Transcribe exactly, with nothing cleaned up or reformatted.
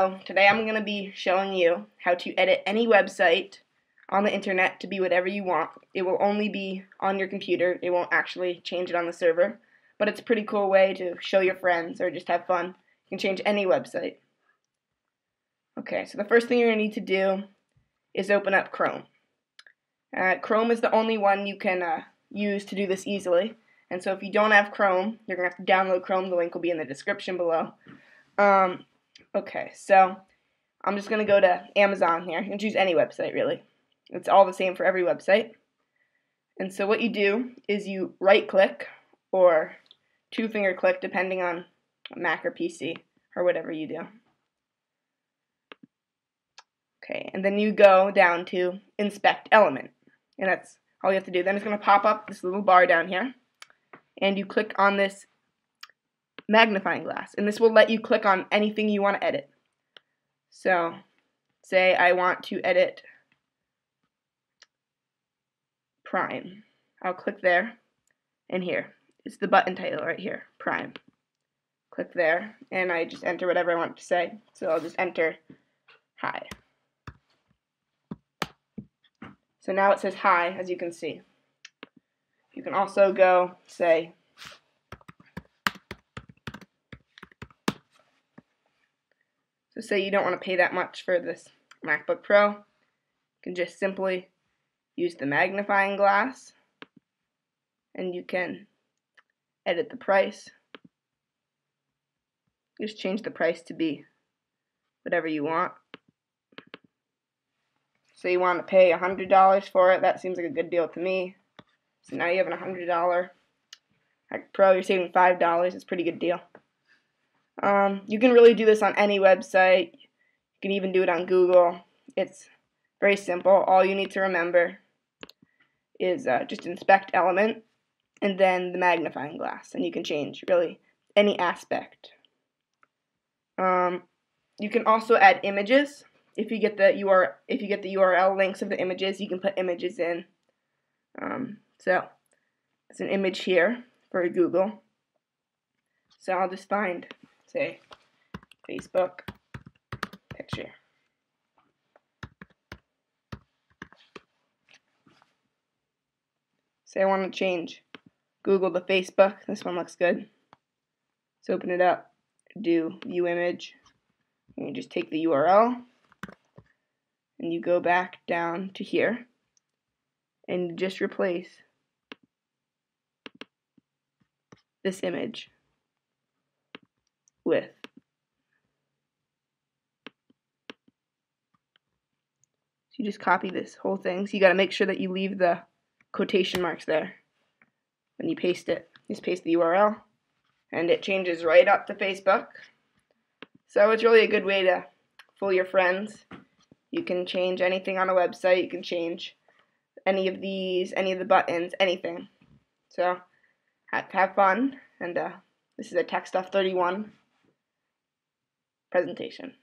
So today I'm going to be showing you how to edit any website on the internet to be whatever you want. It will only be on your computer. It won't actually change it on the server, but it's a pretty cool way to show your friends or just have fun. You can change any website. Okay, so the first thing you're going to need to do is open up Chrome. Uh, Chrome is the only one you can uh, use to do this easily. And so if you don't have Chrome, you're going to have to download Chrome. The link will be in the description below. Um, okay, so I'm just going to go to Amazon here. You can choose any website, really. It's all the same for every website. And so what you do is you right-click or two-finger click, depending on Mac or P C or whatever you do. Okay, and then you go down to Inspect Element. And that's all you have to do. Then it's going to pop up this little bar down here. And you click on this magnifying glass, and this will let you click on anything you want to edit. So say I want to edit Prime. I'll click there, and here it's the button title right here, Prime. Click there, and I just enter whatever I want to say. So I'll just enter hi. So now it says hi, as you can see. You can also go, say, so say you don't want to pay that much for this MacBook Pro. You can just simply use the magnifying glass, and you can edit the price. Just change the price to be whatever you want. So you want to pay one hundred dollars for it. That seems like a good deal to me. So now you have an one hundred dollar Mac Pro, you're saving five dollars. It's a pretty good deal. Um, you can really do this on any website. You can even do it on Google. It's very simple. All you need to remember is uh, just inspect element and then the magnifying glass. And you can change, really, any aspect. Um, you can also add images. If you get the U R L, if you get the U R L links of the images, you can put images in. Um, So, it's an image here for Google. So I'll just find, say, Facebook picture. Say I want to change Google to Facebook. This one looks good. So open it up, do view image, and you just take the U R L, and you go back down to here, and just replace this image with so you just copy this whole thing. So you gotta make sure that you leave the quotation marks there when you paste it. Just paste the U R L and it changes right up to Facebook. So it's really a good way to fool your friends. You can change anything on a website. You can change any of these, any of the buttons, anything. So have fun, and uh, this is a TechStuff thirty-one presentation.